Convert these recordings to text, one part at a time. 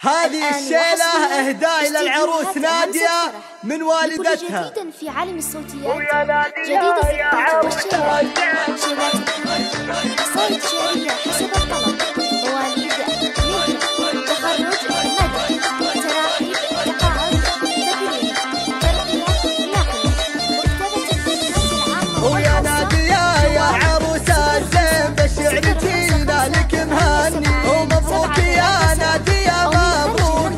هذه الشيلة إهداء إلى العروس نادية من والدتها. جديدا في عالم الصوتيات، جديدة في الطعام والشيلة، صيد شعرية حسب الطلب، مواليد، مهنة، تخرج، مدح، تراحيب، تقاعد، تكريم، ترقية، نقل، مكتبة الدراسات العامة. ويا نادية يا عروسة الزين بالشعر جينا لك مهني، ومبروك يا نادية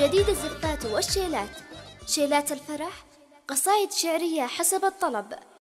جديد الزفات والشيلات، شيلات الفرح، قصائد شعرية حسب الطلب.